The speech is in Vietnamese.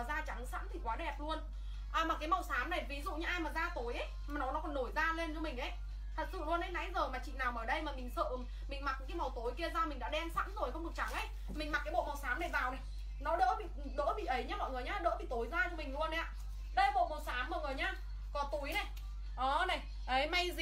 mà da trắng sẵn thì quá đẹp luôn. À mà cái màu xám này, ví dụ như ai mà da tối ấy mà nó còn nổi da lên cho mình ấy. Thật sự luôn đấy, nãy giờ mà chị nào mà ở đây mà mình sợ mình mặc cái màu tối kia ra mình đã đen sẵn rồi không được trắng ấy, mình mặc cái bộ màu xám này vào này, nó đỡ bị ấy nhá mọi người nhá, đỡ bị tối da cho mình luôn đấy ạ. Đây bộ màu xám mọi người nhá, có túi này. Đó này, ấy may gì